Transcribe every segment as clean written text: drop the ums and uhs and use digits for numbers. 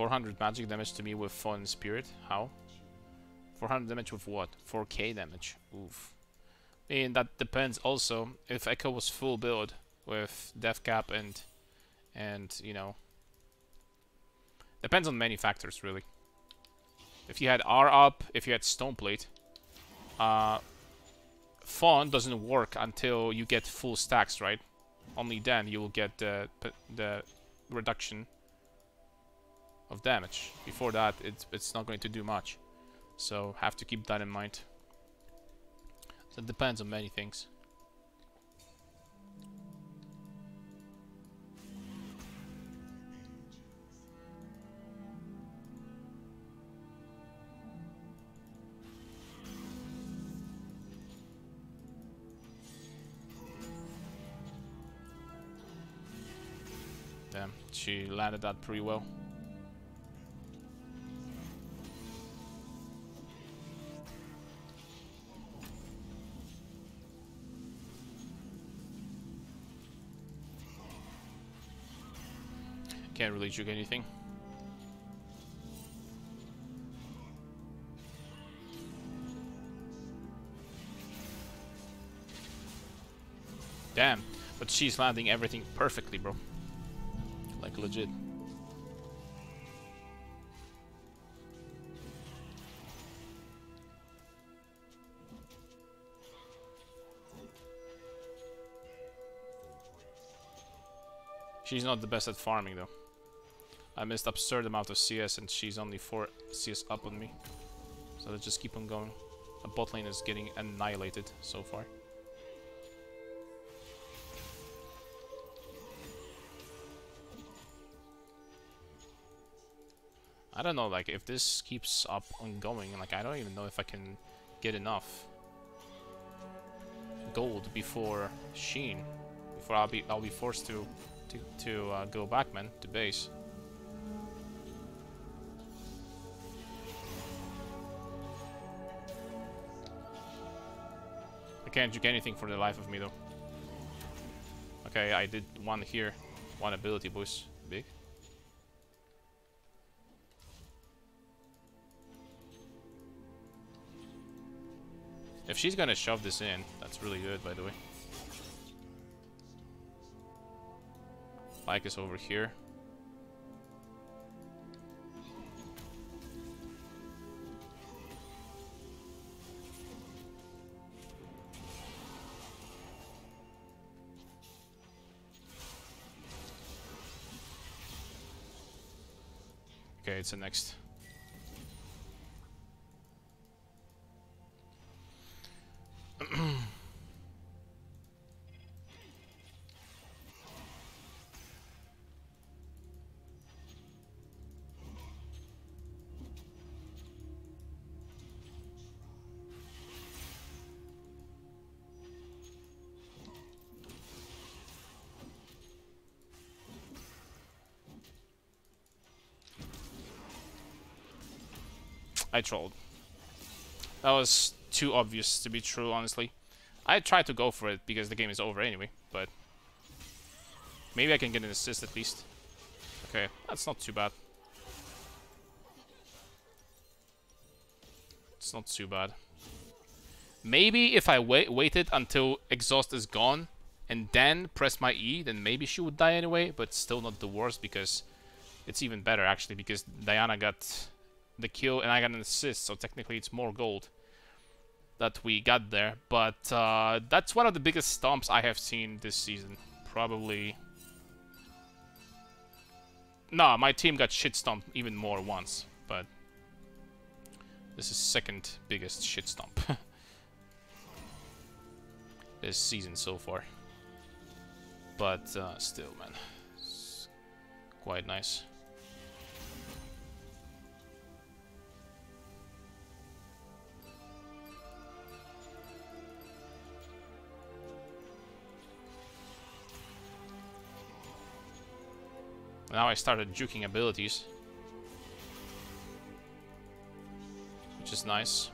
400 magic damage to me with Fawn Spirit. How? 400 damage with what? 4k damage. Oof. I mean, that depends also. If Echo was full build with Death Cap and you know, depends on many factors really. If you had R up, if you had Stoneplate, Fawn doesn't work until you get full stacks, right? Only then you will get the reduction of damage. Before that, it's not going to do much. So have to keep that in mind. So it depends on many things. Damn, she landed that pretty well. Can't really juke anything. Damn, but she's landing everything perfectly, bro. Like legit. She's not the best at farming though. I missed absurd amount of CS and she's only 4 CS up on me. So let's just keep on going. The bot lane is getting annihilated so far. I don't know, like, if this keeps up on going, like, I don't even know if I can get enough gold before Sheen. Before I'll be forced to go back, man, to base. I can't juke anything for the life of me, though. Okay, I did one here. One ability boost. Big. If she's gonna shove this in, that's really good, by the way. Pyke is over here. Okay, it's the next. I trolled. That was too obvious to be true, honestly. I tried to go for it because the game is over anyway, but maybe I can get an assist at least. Okay, that's not too bad. It's not too bad. Maybe if I waited until Exhaust is gone and then press my E, then maybe she would die anyway, but still not the worst because it's even better actually because Diana got the kill and I got an assist, so technically it's more gold that we got there, but that's one of the biggest stomps I have seen this season. Probably. Nah, my team got shit stomped even more once, but this is second biggest shit stomp this season so far. But still, man, it's quite nice. Now I started juking abilities, which is nice.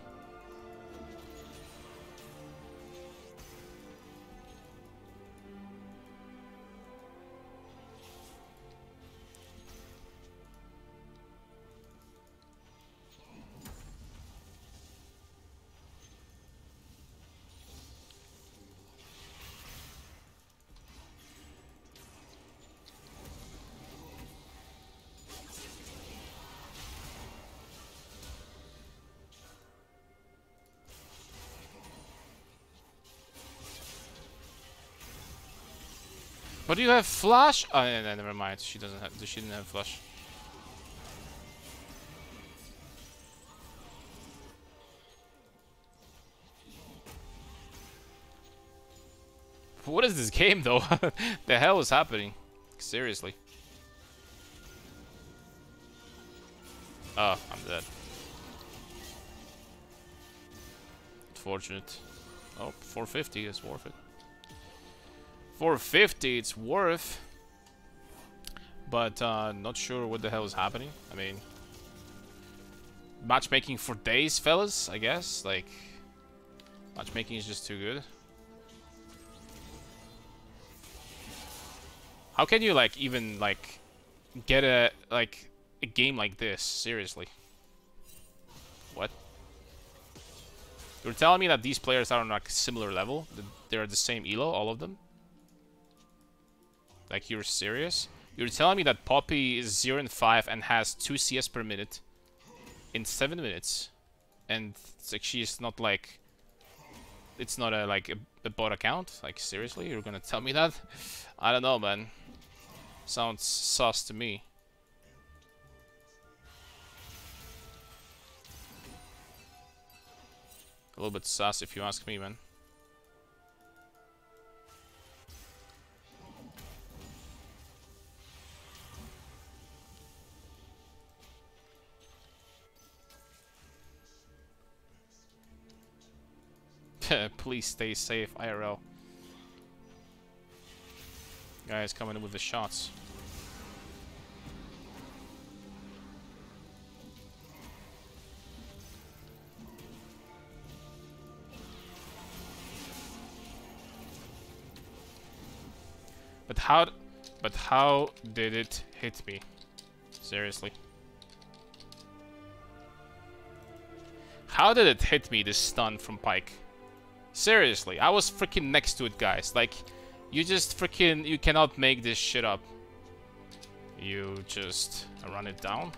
But you have Flash? Oh, yeah, never mind. She doesn't have. She didn't have Flash. What is this game, though? The hell is happening? Seriously. Oh, I'm dead. Unfortunate. Oh, 450 is worth it. 450, it's worth. But not sure what the hell is happening. I mean, matchmaking for days, fellas. I guess like matchmaking is just too good. How can you like even like get a like a game like this seriously? What? You're telling me that these players are on like a similar level? They're the same elo, all of them? Like, you're serious? You're telling me that Poppy is 0-5 and has 2 CS per minute in 7 minutes, and it's like she's not like it's not a like a bot account? Like, seriously, you're gonna tell me that? I don't know, man. Sounds sus to me. A little bit sus if you ask me, man. Please stay safe, IRL. Guys coming in with the shots. But how did it hit me? Seriously. How did it hit me, this stun from Pyke? Seriously, I was freaking next to it, guys. Like, you just freaking, you cannot make this shit up. You just run it down.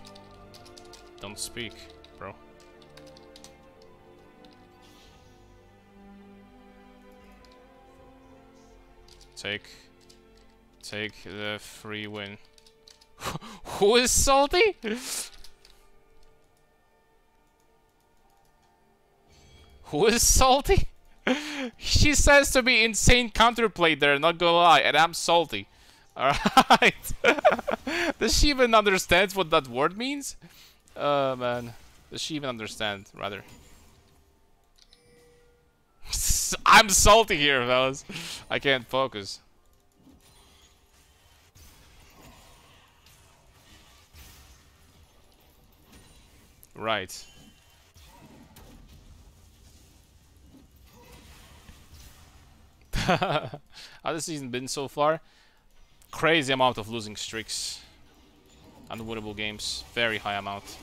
Don't speak, bro. Take the free win. Who is salty? Who is salty? She says to me insane counterplay there, not gonna lie, and I'm salty. Alright. Does she even understand what that word means? Oh, man. Does she even understand, rather? I'm salty here, fellas. I can't focus. Right. How's the season been so far? Crazy amount of losing streaks. Unwinnable games. Very high amount.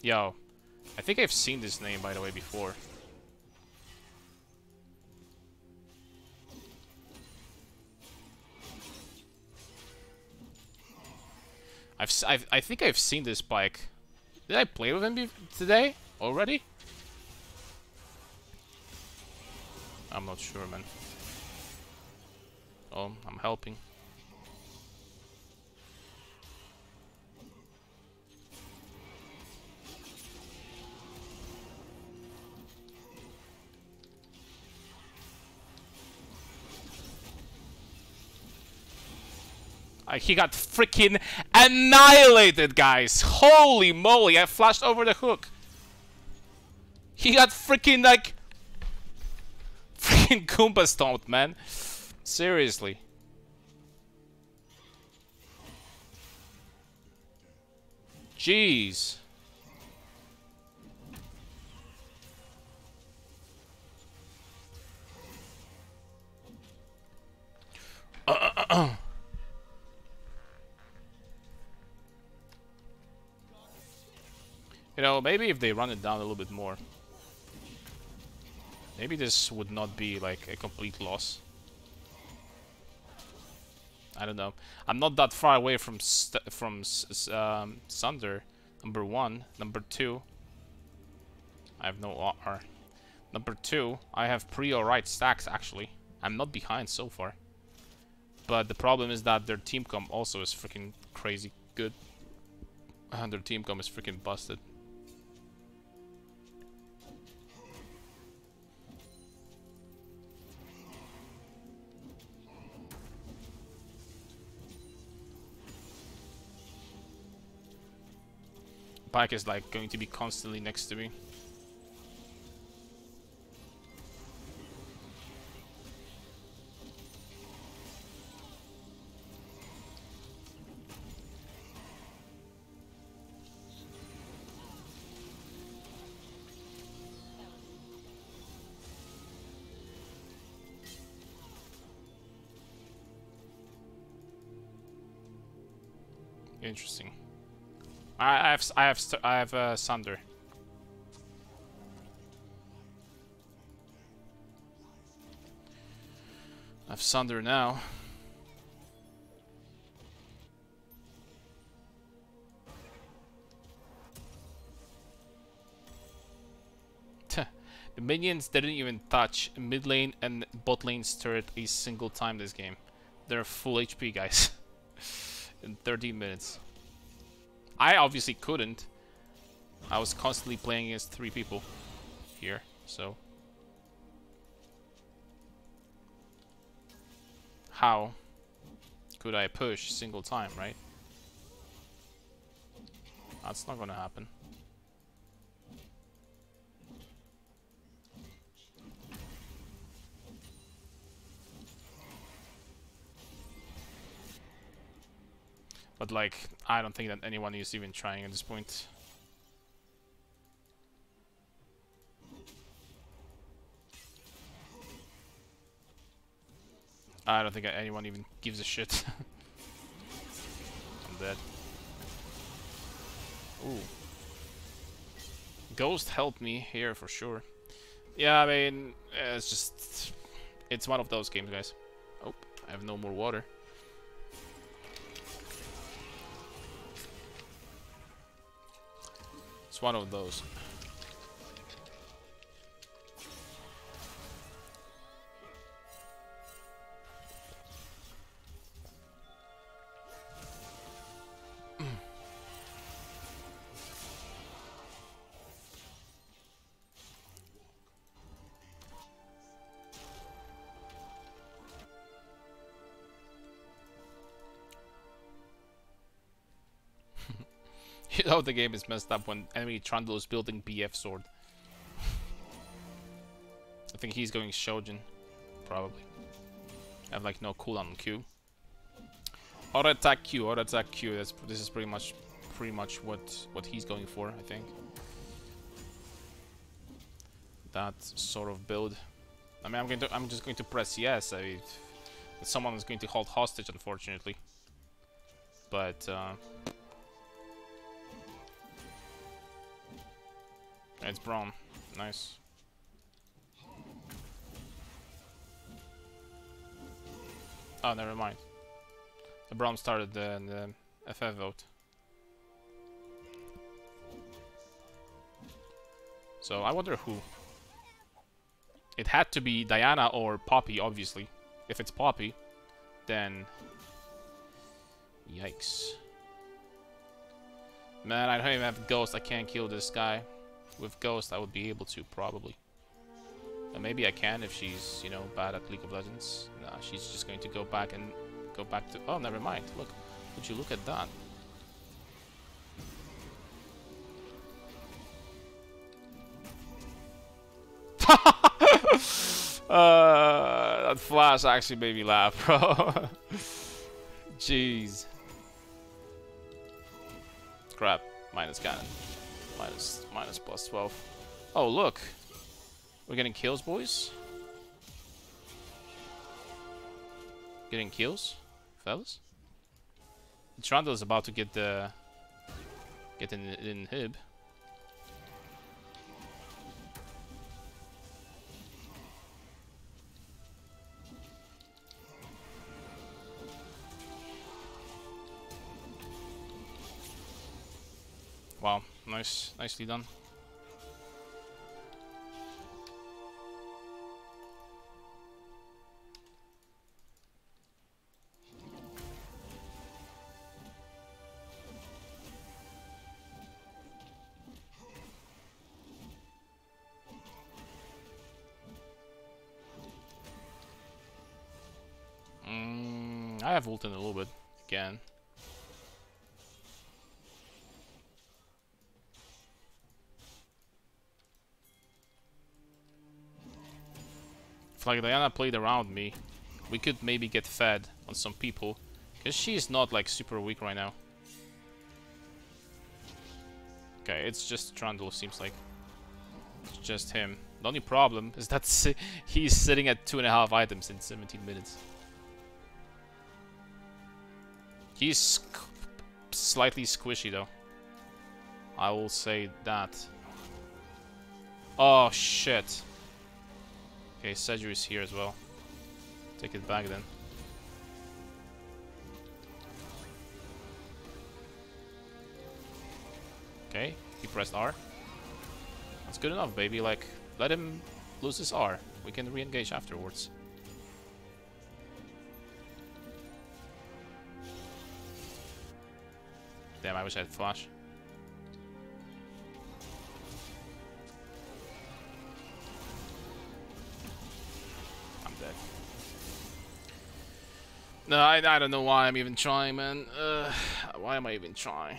Yo. I think I've seen this name, by the way, before. I think I've seen this Pyke. Did I play with him today? Already? I'm not sure, man. Oh, I'm helping. He got freaking annihilated, guys. Holy moly, I flashed over the hook. He got freaking like freaking Goomba stomped, man. Seriously. Jeez. You know, maybe if they run it down a little bit more. Maybe this would not be like a complete loss. I don't know. I'm not that far away from Sunder. Number 1, number 2. I have no R. Number two, I have pretty alright stacks, actually. I'm not behind so far. But the problem is that their team comp also is freaking crazy good. And their team comp is freaking busted. Pyke is like going to be constantly next to me. Interesting. I have Sunder. I have Sunder now. The minions didn't even touch mid lane and bot lane's turret a single time this game. They're full HP, guys. In 13 minutes. I obviously couldn't. I was constantly playing against 3 people here, so. How could I push single time, right? That's not gonna happen. But like, I don't think that anyone is even trying at this point. I don't think anyone even gives a shit. I'm dead. Ooh. Ghost helped me here for sure. Yeah, I mean, it's just... It's one of those games, guys. Oh, I have no more water. It's one of those. You know the game is messed up when enemy Trundle is building BF sword. I think he's going Shojin, probably. I have like no cooldown on Q. Auto attack Q, auto attack Q. This is pretty much what he's going for, I think. That sort of build. I mean, I'm just going to press yes. I mean, someone is going to hold hostage, unfortunately. But. It's Braum. Nice. Oh, never mind. The Braum started the FF vote. So I wonder who. It had to be Diana or Poppy, obviously. If it's Poppy, then yikes. Man, I don't even have Ghost. I can't kill this guy. With Ghost, I would be able to, probably. And maybe I can if she's, you know, bad at League of Legends. Nah, she's just going to go back to... Oh, never mind. Look. Would you look at that? That flash actually made me laugh, bro. Jeez. Crap. Minus cannon. Minus plus 12. Oh, look. We're getting kills, boys. Getting kills, fellas. Trundle is about to get the... Get an inhib. Wow. Nice, nicely done. I have ult in a little bit again. If like Diana played around me, we could maybe get fed on some people, because she's not like super weak right now. Okay, it's just Trundle, seems like. It's just him. The only problem is that he's sitting at 2.5 items in 17 minutes. He's slightly squishy though. I will say that. Oh shit. Okay, Seju is here as well. Take it back then. Okay, he pressed R. That's good enough, baby. Like, let him lose his R. We can re-engage afterwards. Damn, I wish I had Flash. I'm dead. No, I don't know why I'm even trying, man. Why am I even trying?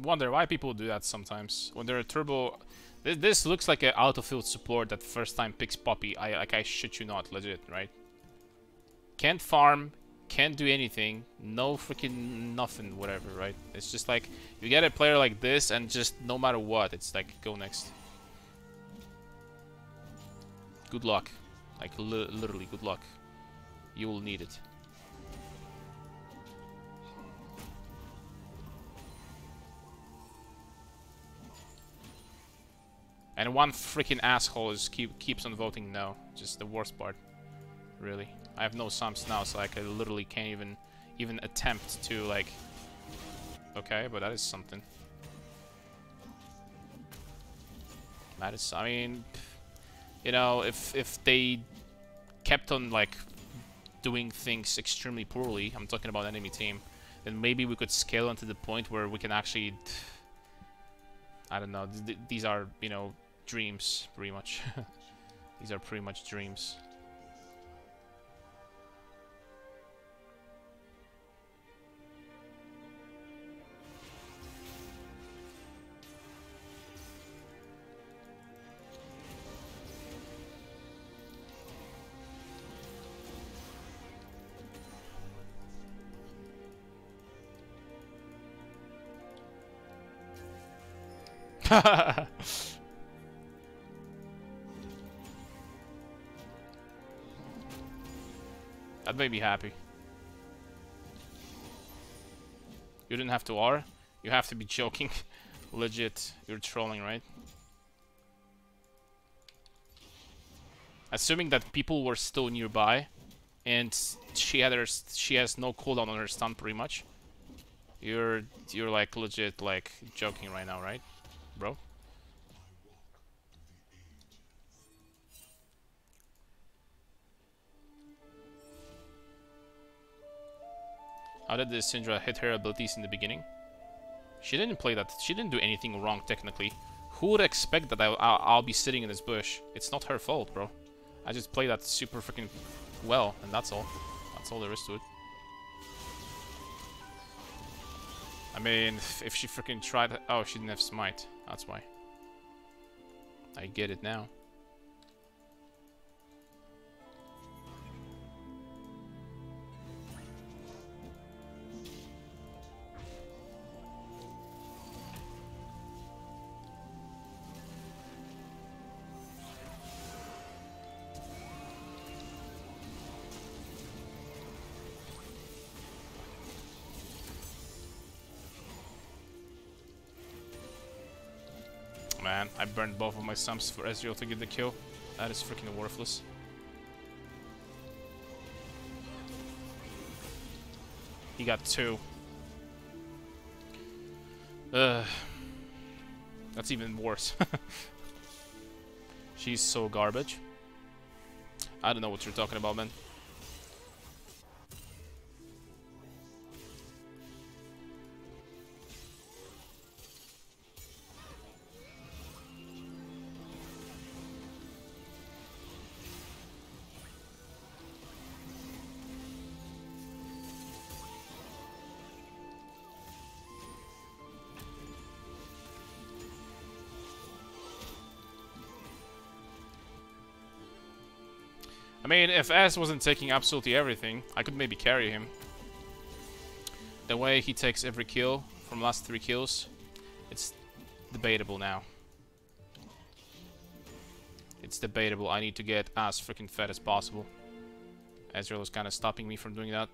Wonder why people do that sometimes when they're a turbo. This looks like an out-of-field support that first time picks Poppy. I shit you not, legit, right? Can't farm, can't do anything, no freaking nothing, whatever, right? It's just like you get a player like this, and just no matter what, it's like go next. Good luck, like literally good luck. You will need it. And one freaking asshole is keeps on voting no. Just the worst part, really. I have no sums now, so like I literally can't even attempt to like. Okay, but that is something. That is, I mean, you know, if they kept on like doing things extremely poorly, I'm talking about enemy team, then maybe we could scale onto the point where we can actually. I don't know. These are, you know, dreams, pretty much. These are pretty much dreams. That made me happy. You didn't have to R. You have to be joking. Legit, you're trolling, right? Assuming that people were still nearby, and she has no cooldown on her stun, pretty much. You're like legit like joking right now, right? Bro. How did the Syndra hit her abilities in the beginning? She didn't play that. She didn't do anything wrong technically. Who would expect that I'll be sitting in this bush? It's not her fault, bro. I just play that super freaking well, and that's all. That's all there is to it. I mean, if she freaking tried... Oh, she didn't have Smite. That's why. I get it now. Man, I burned both of my sums for Ezreal to get the kill. That is freaking worthless. He got two. Ugh. That's even worse. She's so garbage. I don't know what you're talking about, man. I mean, if S wasn't taking absolutely everything, I could maybe carry him. The way he takes every kill from last 3 kills, it's debatable now. It's debatable. I need to get as freaking fed as possible. Ezreal is kind of stopping me from doing that.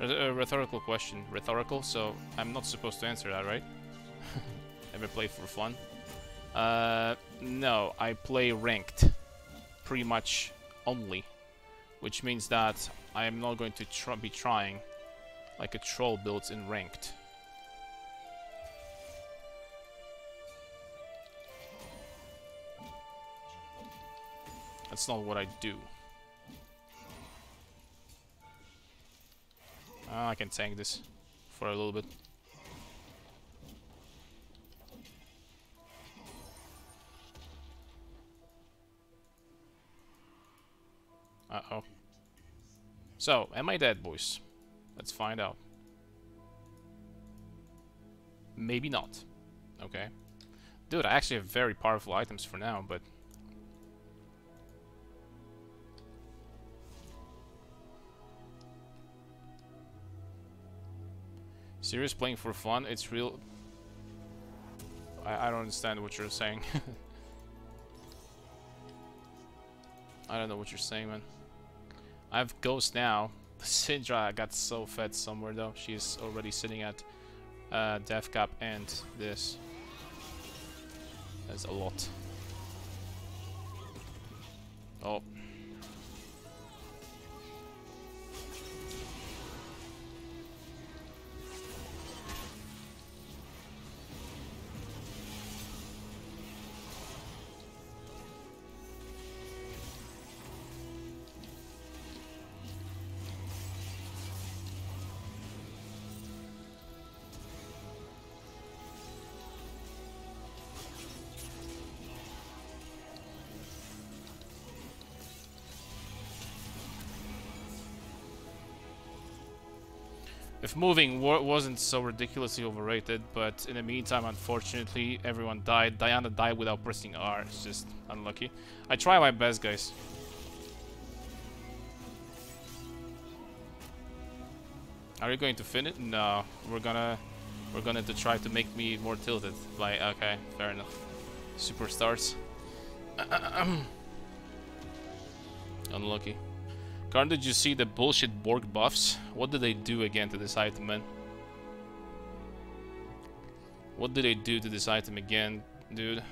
A rhetorical question. Rhetorical, so I'm not supposed to answer that, right? Ever play for fun? No, I play ranked. Pretty much only. Which means that I am not going to be trying like a troll builds in ranked. That's not what I do. I can tank this for a little bit. Uh-oh. So, am I dead, boys? Let's find out. Maybe not. Okay. Dude, I actually have very powerful items for now, but... Serious playing for fun? It's real. I don't understand what you're saying. I don't know what you're saying, man. I have Ghost now. Syndra got so fed somewhere though. She's already sitting at Death Cap and this. That's a lot. Oh. If moving wasn't so ridiculously overrated, but in the meantime, unfortunately, everyone died. Diana died without pressing R. It's just unlucky. I try my best, guys. Are you going to finish? No, we're gonna try to make me more tilted. Like, okay, fair enough. Superstars. Unlucky. Can't did you see the bullshit Borg buffs? What did they do again to this item, man? What did they do to this item again, dude?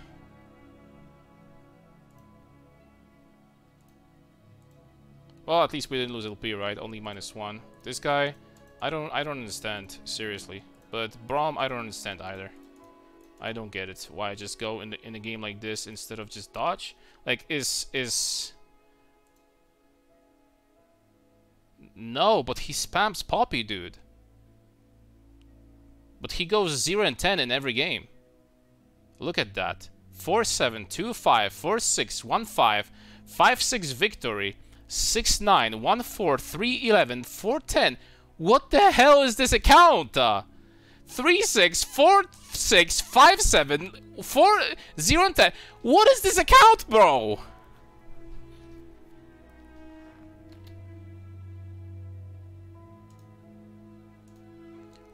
Well, at least we didn't lose LP, right? Only -1. This guy, I don't understand, seriously. But Braum, I don't understand either. I don't get it. Why I just go in a game like this instead of just dodge? Like, is No, but he spams Poppy, dude. But he goes 0-10 in every game. Look at that. 4-7, 2-5, 4-6, 1-5, 5-6 victory, 6-9, 1-4, 3-11, 4-10. What the hell is this account? 3-6, 4-6, 5-7, 4, 0-10. What is this account, bro?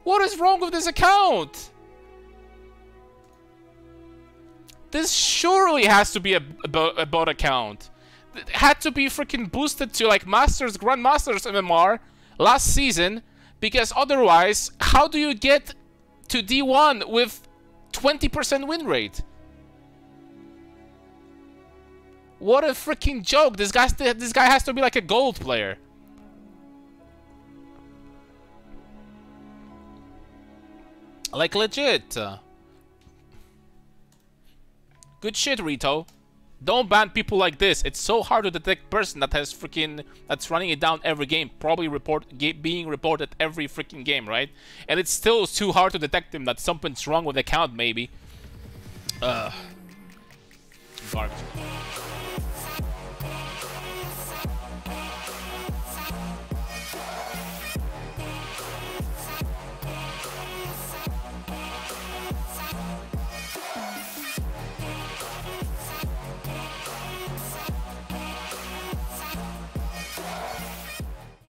What is wrong with this account? This surely has to be a bot account. It had to be freaking boosted to like Masters, Grandmasters MMR last season, because otherwise, how do you get to D1 with 20% win rate? What a freaking joke! This guy has to be like a gold player. Like legit. Good shit, Rito. Don't ban people like this. It's so hard to detect person that has freaking that's running it down every game. Probably being reported every freaking game, right? And it's still too hard to detect them that something's wrong with the account, maybe. Garbage.